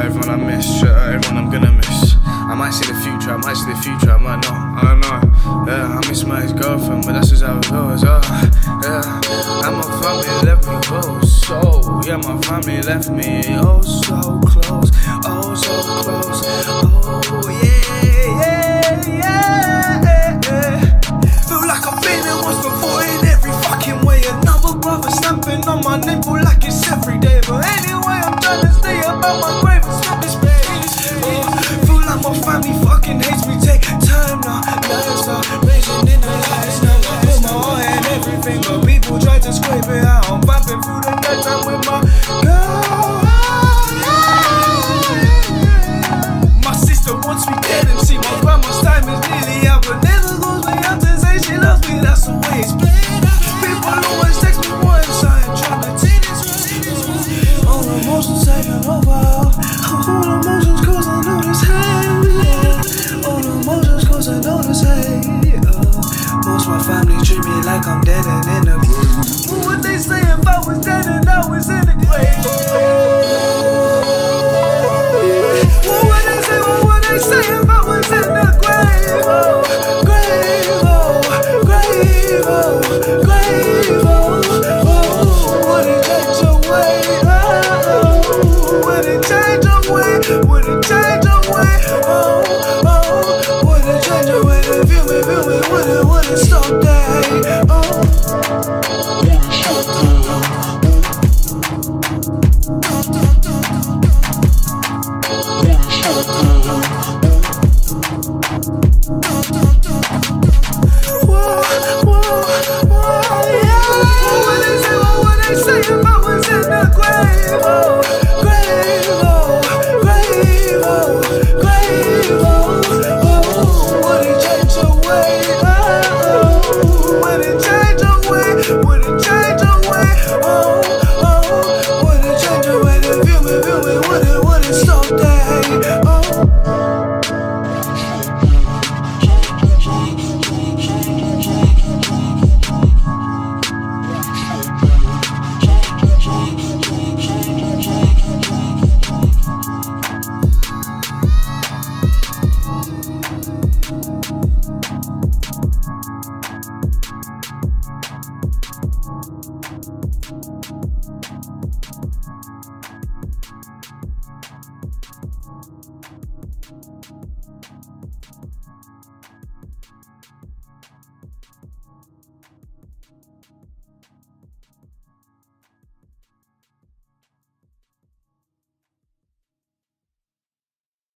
everyone I miss, yeah, everyone I'm gonna miss. I might see the future, I might see the future, I might not, I don't know. Yeah, I miss my ex-girlfriend, but that's just how it goes, yeah. And my family left me close, so, yeah, my family left me, oh so close, oh so close, oh yeah, yeah, yeah, yeah. Feel like I've been there once before in every fucking way. Another brother stamping on my nipple like it's every day, but anyway, I'm trying to stay about my grave and stop this place. Feel like my family fucking hates me, take time now, now start raising in the lights now. Put my heart in everything, but people try to scrape it out. I'm vibing through the night time with my